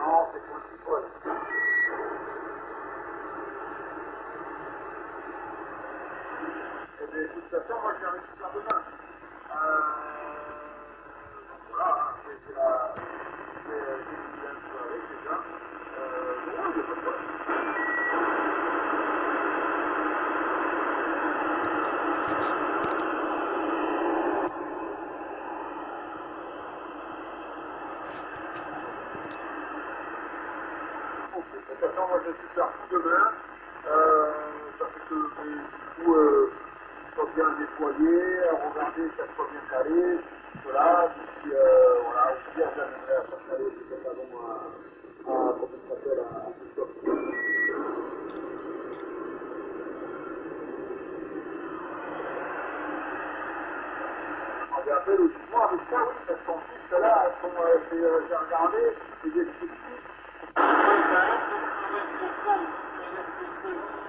all at once before the sun. L'édification, moi j'ai envie de faire demain. Voilà, c'est la soirée déjà. Loin de votre poste. Moi je suis parti demain, parce que du coup, soit bien déployé, à regarder chaque fois bien calé, voilà, puis voilà, aussi bien j'aimerais à chaque année, c'est peut-être avant un compensateur à tout ça. On les appelle aussi, moi avec ça, oui, parce qu'en plus, celles-là, elles sont, j'ai regardé, c'est des petits. Thank you.